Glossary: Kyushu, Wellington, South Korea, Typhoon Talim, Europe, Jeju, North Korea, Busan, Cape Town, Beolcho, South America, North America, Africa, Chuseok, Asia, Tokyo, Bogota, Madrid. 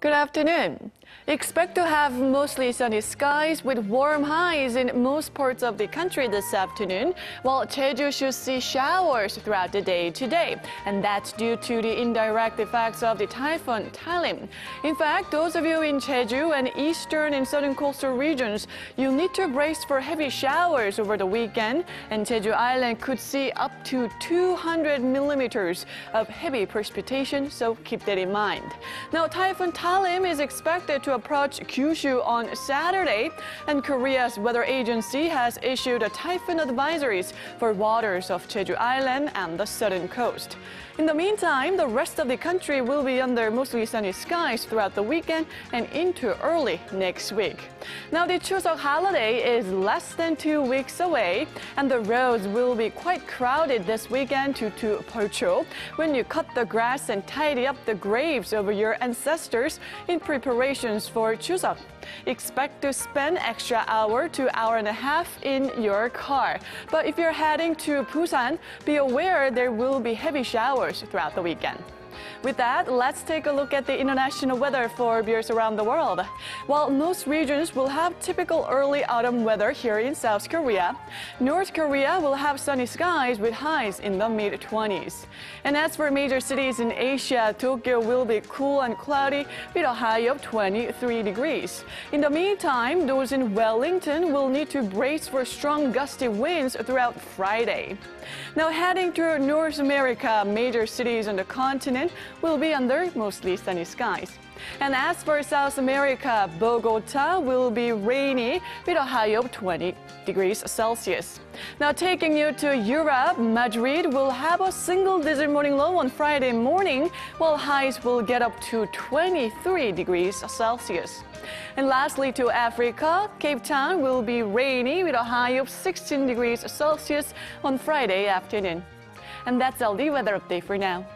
Good afternoon. Expect to have mostly sunny skies with warm highs in most parts of the country this afternoon, while Jeju should see showers throughout the day today, and that's due to the indirect effects of the Typhoon Talim. In fact, those of you in Jeju and eastern and southern coastal regions, you'll need to brace for heavy showers over the weekend, and Jeju Island could see up to 200 millimeters of heavy precipitation, so keep that in mind. Now, Typhoon Talim is expected to approach Kyushu on Saturday, and Korea's weather agency has issued a typhoon advisories for waters of Jeju Island and the southern coast. In the meantime, the rest of the country will be under mostly sunny skies throughout the weekend and into early next week. Now, the Chuseok holiday is less than 2 weeks away, and the roads will be quite crowded this weekend due to Beolcho, when you cut the grass and tidy up the graves over your ancestors in preparation for Chuseok. Expect to spend extra hour to hour and a half in your car. But if you're heading to Busan, be aware there will be heavy showers throughout the weekend. With that, let's take a look at the international weather for viewers around the world. While most regions will have typical early autumn weather here in South Korea, North Korea will have sunny skies with highs in the mid-20s. And as for major cities in Asia, Tokyo will be cool and cloudy with a high of 23 degrees. In the meantime, those in Wellington will need to brace for strong gusty winds throughout Friday. Now, heading to North America, major cities on the continent will be under mostly sunny skies. And as for South America, Bogota will be rainy with a high of 20 degrees Celsius. Now, taking you to Europe, Madrid will have a single-digit morning low on Friday morning, while highs will get up to 23 degrees Celsius. And lastly, to Africa, Cape Town will be rainy with a high of 16 degrees Celsius on Friday afternoon. And that's all the weather update for now.